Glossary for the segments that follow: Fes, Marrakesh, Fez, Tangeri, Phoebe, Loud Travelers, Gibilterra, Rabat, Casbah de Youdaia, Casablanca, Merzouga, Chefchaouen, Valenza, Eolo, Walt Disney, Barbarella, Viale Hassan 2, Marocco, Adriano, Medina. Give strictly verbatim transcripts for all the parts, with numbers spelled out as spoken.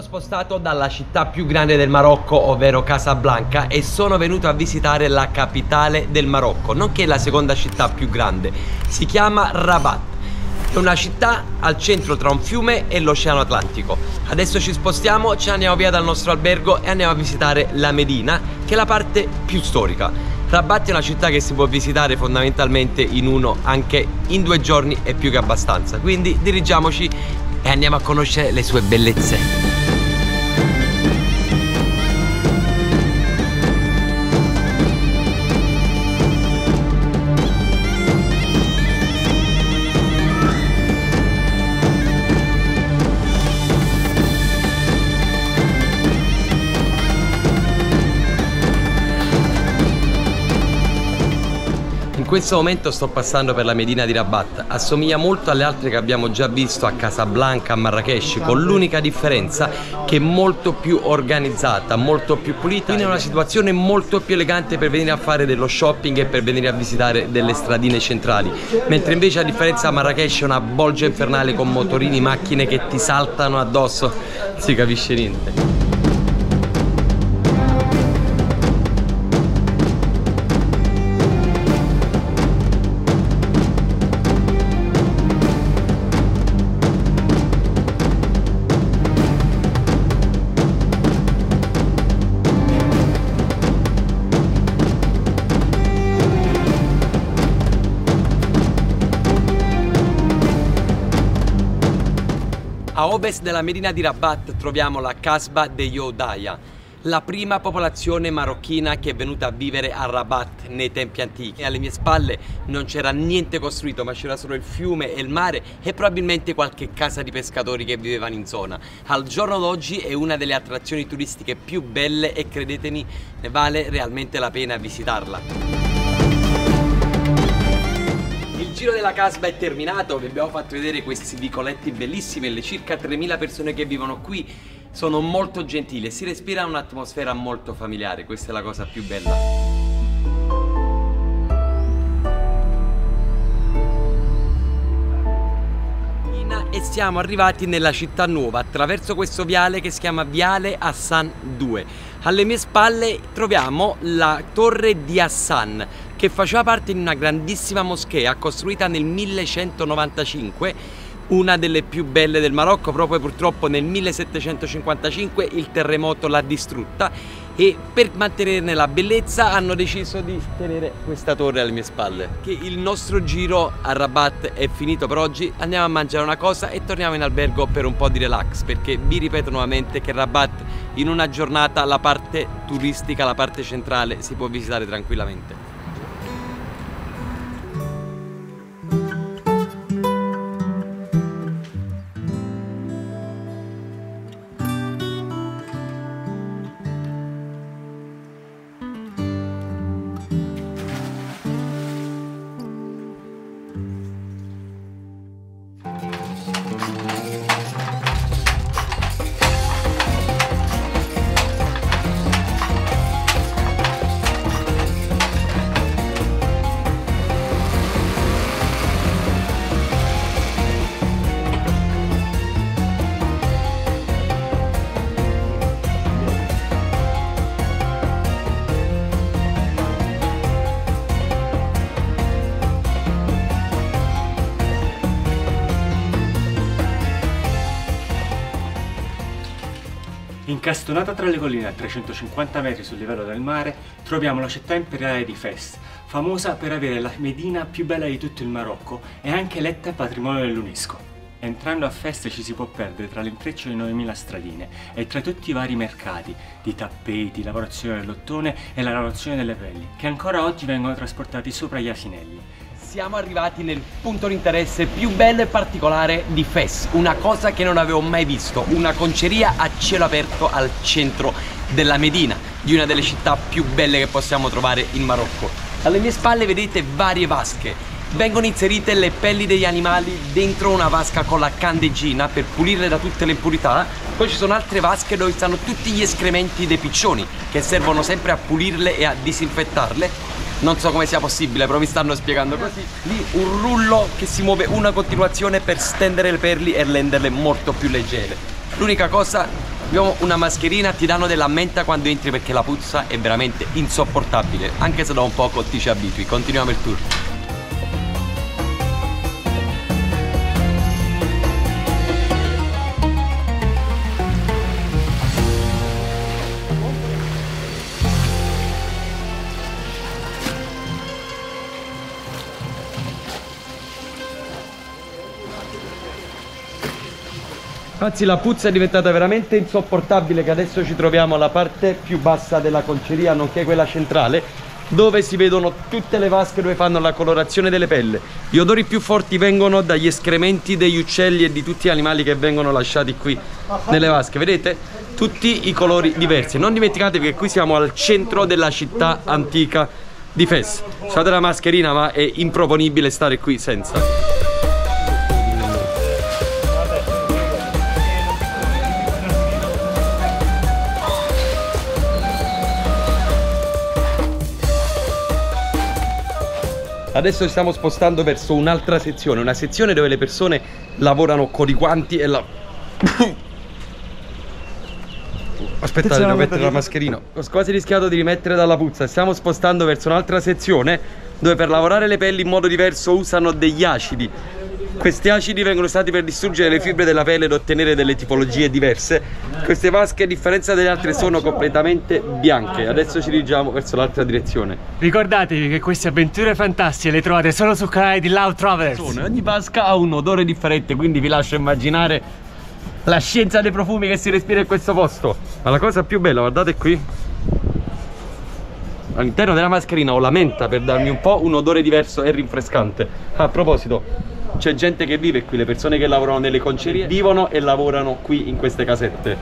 sono spostato dalla città più grande del Marocco, ovvero Casablanca, e sono venuto a visitare la capitale del Marocco, nonché la seconda città più grande. Si chiama Rabat. È una città al centro tra un fiume e l'Oceano Atlantico. Adesso ci spostiamo, ci andiamo via dal nostro albergo e andiamo a visitare la Medina, che è la parte più storica. Rabat è una città che si può visitare fondamentalmente in uno, anche in due giorni e più che abbastanza. Quindi dirigiamoci e andiamo a conoscere le sue bellezze. In questo momento sto passando per la Medina di Rabat, assomiglia molto alle altre che abbiamo già visto a Casablanca, a Marrakesh, con l'unica differenza che è molto più organizzata, molto più pulita, quindi è una situazione molto più elegante per venire a fare dello shopping e per venire a visitare delle stradine centrali, mentre invece a differenza a Marrakesh è una bolgia infernale con motorini, macchine che ti saltano addosso, non si capisce niente. A ovest della Medina di Rabat troviamo la Casbah de Youdaia, la prima popolazione marocchina che è venuta a vivere a Rabat nei tempi antichi. E alle mie spalle non c'era niente costruito, ma c'era solo il fiume e il mare e probabilmente qualche casa di pescatori che vivevano in zona. Al giorno d'oggi è una delle attrazioni turistiche più belle e credetemi, ne vale realmente la pena visitarla. Il giro della Casbah è terminato, vi abbiamo fatto vedere questi vicoletti bellissimi e le circa tremila persone che vivono qui sono molto gentili e si respira un'atmosfera molto familiare, questa è la cosa più bella. E siamo arrivati nella città nuova attraverso questo viale che si chiama Viale Hassan due. Alle mie spalle troviamo la torre di Hassan, che faceva parte di una grandissima moschea costruita nel millecentonovantacinque, una delle più belle del Marocco. Proprio purtroppo nel millesettecentocinquantacinque il terremoto l'ha distrutta e per mantenerne la bellezza hanno deciso di tenere questa torre alle mie spalle. Che il nostro giro a Rabat è finito per oggi, andiamo a mangiare una cosa e torniamo in albergo per un po' di relax, perché vi ripeto nuovamente che Rabat in una giornata, la parte turistica, la parte centrale, si può visitare tranquillamente. Incastonata tra le colline a trecentocinquanta metri sul livello del mare, troviamo la città imperiale di Fez, famosa per avere la medina più bella di tutto il Marocco e anche eletta patrimonio dell'UNESCO. Entrando a Fez ci si può perdere tra l'intreccio di novemila stradine e tra tutti i vari mercati di tappeti, lavorazione dell'ottone e la lavorazione delle pelli, che ancora oggi vengono trasportati sopra gli asinelli. Siamo arrivati nel punto di interesse più bello e particolare di Fez, una cosa che non avevo mai visto, una conceria a cielo aperto al centro della Medina, di una delle città più belle che possiamo trovare in Marocco. Alle mie spalle vedete varie vasche, vengono inserite le pelli degli animali dentro una vasca con la candeggina per pulirle da tutte le impurità, poi ci sono altre vasche dove stanno tutti gli escrementi dei piccioni che servono sempre a pulirle e a disinfettarle. Non so come sia possibile, però mi stanno spiegando così. Lì un rullo che si muove una continuazione per stendere le pelli e renderle molto più leggere. L'unica cosa Abbiamo una mascherina, ti danno della menta quando entri perché la puzza è veramente insopportabile, anche se da un poco ti ci abitui. Continuiamo il tour. Anzi, la puzza è diventata veramente insopportabile che adesso ci troviamo alla parte più bassa della conceria, nonché quella centrale, dove si vedono tutte le vasche dove fanno la colorazione delle pelle. Gli odori più forti vengono dagli escrementi degli uccelli e di tutti gli animali che vengono lasciati qui nelle vasche. Vedete? Tutti i colori diversi. Non dimenticatevi che qui siamo al centro della città antica di Fez. Usate la mascherina, ma è improponibile stare qui senza. Adesso ci stiamo spostando verso un'altra sezione, una sezione dove le persone lavorano con i guanti e la... Aspettate, devo mettere la mascherina. Ho quasi rischiato di rimettere dalla puzza. Stiamo spostando verso un'altra sezione dove per lavorare le pelli in modo diverso usano degli acidi. Questi acidi vengono usati per distruggere le fibre della pelle ed ottenere delle tipologie diverse. Queste vasche, a differenza delle altre, sono completamente bianche. Adesso ci dirigiamo verso l'altra direzione. Ricordatevi che queste avventure fantastiche le trovate solo sul canale di Loud Travelers. Ogni vasca ha un odore differente, quindi vi lascio immaginare la scienza dei profumi che si respira in questo posto. Ma la cosa più bella, guardate qui, all'interno della mascherina ho la menta per darmi un po' un odore diverso e rinfrescante. A proposito, c'è gente che vive qui, le persone che lavorano nelle concerie vivono e lavorano qui in queste casette.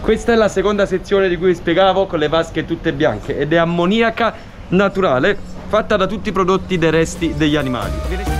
Questa è la seconda sezione di cui vi spiegavo, con le vasche tutte bianche, ed è ammoniaca naturale fatta da tutti i prodotti dei resti degli animali.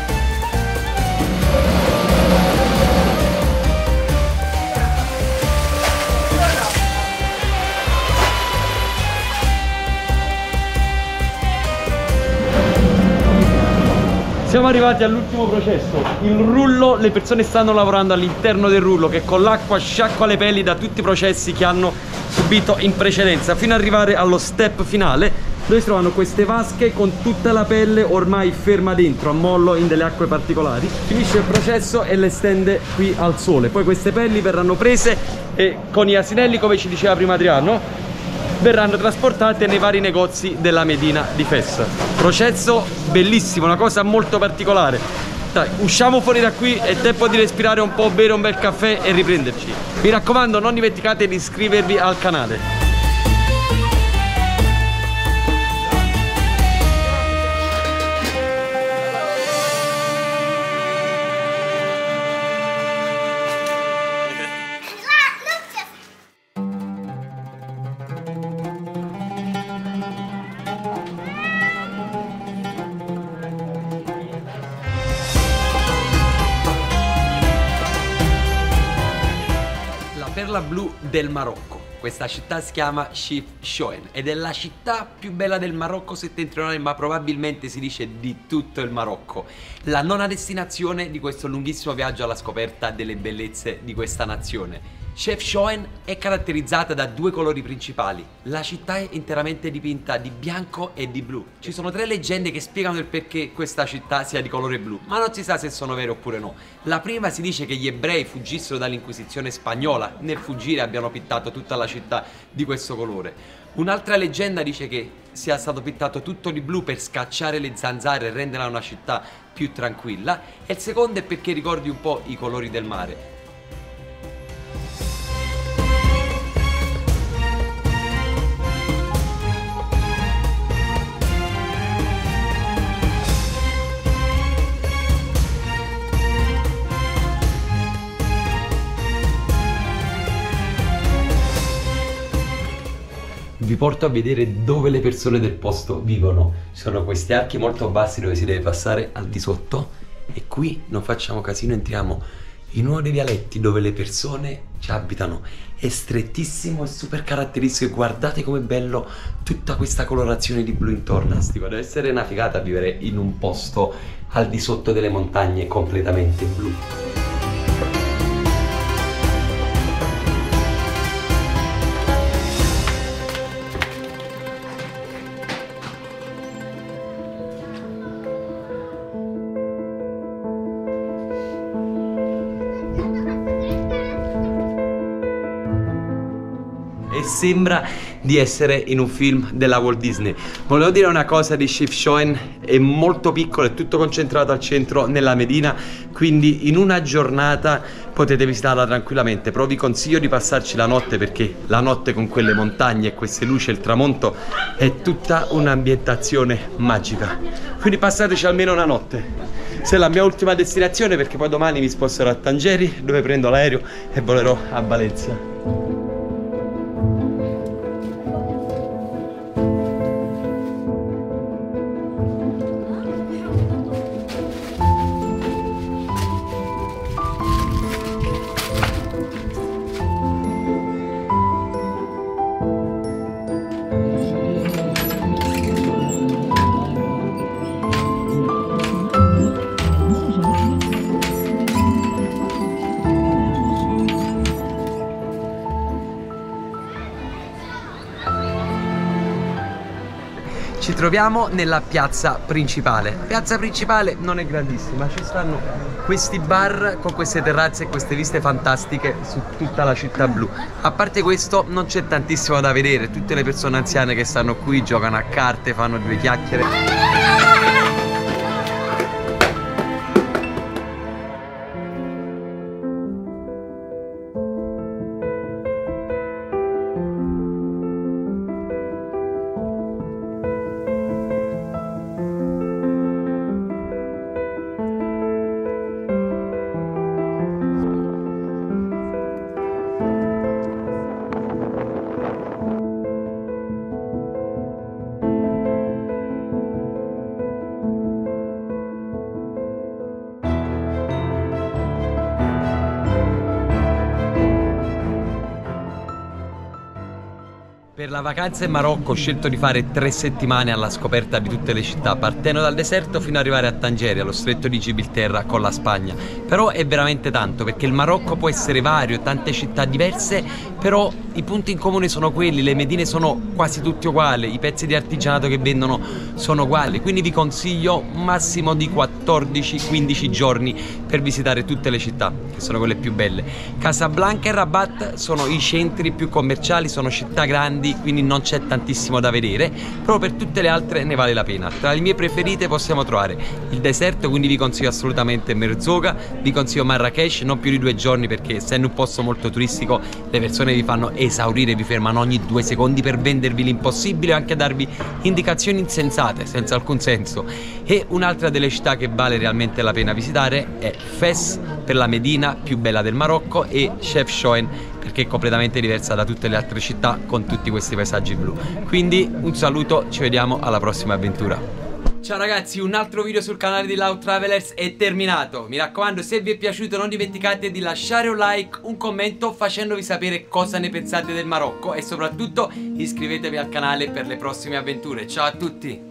Siamo arrivati all'ultimo processo, il rullo. Le persone stanno lavorando all'interno del rullo che con l'acqua sciacqua le pelli da tutti i processi che hanno subito in precedenza, fino ad arrivare allo step finale dove si trovano queste vasche con tutta la pelle ormai ferma dentro, a mollo in delle acque particolari. Finisce il processo e le stende qui al sole. Poi queste pelli verranno prese e con i asinelli, come ci diceva prima Adriano, verranno trasportate nei vari negozi della Medina di Fes. Processo bellissimo, una cosa molto particolare. Dai, usciamo fuori da qui, è tempo di respirare un po', bere un bel caffè e riprenderci. Mi raccomando, non dimenticate di iscrivervi al canale. Perla blu del Marocco. Questa città si chiama Chefchaouen ed è la città più bella del Marocco settentrionale, ma probabilmente si dice di tutto il Marocco. La nona destinazione di questo lunghissimo viaggio alla scoperta delle bellezze di questa nazione. Chefchaouen è caratterizzata da due colori principali. La città è interamente dipinta di bianco e di blu. Ci sono tre leggende che spiegano il perché questa città sia di colore blu, ma non si sa se sono vere oppure no. La prima si dice che gli ebrei fuggissero dall'inquisizione spagnola. Nel fuggire abbiano pittato tutta la città di questo colore. Un'altra leggenda dice che sia stato pittato tutto di blu per scacciare le zanzare e renderla una città più tranquilla. E il secondo è perché ricordi un po' i colori del mare. Vi porto a vedere dove le persone del posto vivono. Ci sono questi archi molto bassi dove si deve passare al di sotto e qui non facciamo casino, entriamo i nuovi vialetti dove le persone ci abitano. È strettissimo e super caratteristico. E guardate com'è bello tutta questa colorazione di blu intorno. Deve essere una figata vivere in un posto al di sotto delle montagne completamente blu. Sembra di essere in un film della Walt Disney. Volevo dire una cosa di Chefchaouen, è molto piccolo, è tutto concentrato al centro nella Medina, quindi in una giornata potete visitarla tranquillamente, però vi consiglio di passarci la notte, perché la notte con quelle montagne e queste luci e il tramonto è tutta un'ambientazione magica, quindi passateci almeno una notte. Se è la mia ultima destinazione, perché poi domani mi sposterò a Tangeri, dove prendo l'aereo e volerò a Valenza. Ci troviamo nella piazza principale. La piazza principale non è grandissima, ci stanno questi bar con queste terrazze e queste viste fantastiche su tutta la città blu. A parte questo non c'è tantissimo da vedere, tutte le persone anziane che stanno qui giocano a carte, fanno due chiacchiere. Per la vacanza in Marocco ho scelto di fare tre settimane alla scoperta di tutte le città, partendo dal deserto fino ad arrivare a Tangeri, allo stretto di Gibilterra con la Spagna. Però è veramente tanto, perché il Marocco può essere vario, tante città diverse, però i punti in comune sono quelli, le medine sono quasi tutte uguali, i pezzi di artigianato che vendono sono uguali, quindi vi consiglio un massimo di quattordici quindici giorni per visitare tutte le città, che sono quelle più belle. Casablanca e Rabat sono i centri più commerciali, sono città grandi, quindi non c'è tantissimo da vedere, però per tutte le altre ne vale la pena. Tra le mie preferite possiamo trovare il deserto, quindi vi consiglio assolutamente Merzouga, vi consiglio Marrakesh, non più di due giorni perché essendo un posto molto turistico le persone vi fanno esaurire, vi fermano ogni due secondi per vendervi l'impossibile e anche darvi indicazioni insensate, senza alcun senso. E un'altra delle città che vale realmente la pena visitare è Fez, per la Medina più bella del Marocco, e Chefchaouen, perché è completamente diversa da tutte le altre città con tutti questi paesaggi blu. Quindi un saluto, ci vediamo alla prossima avventura. Ciao ragazzi, un altro video sul canale di Loud Travelers è terminato. Mi raccomando, se vi è piaciuto non dimenticate di lasciare un like, un commento facendovi sapere cosa ne pensate del Marocco e soprattutto iscrivetevi al canale per le prossime avventure. Ciao a tutti!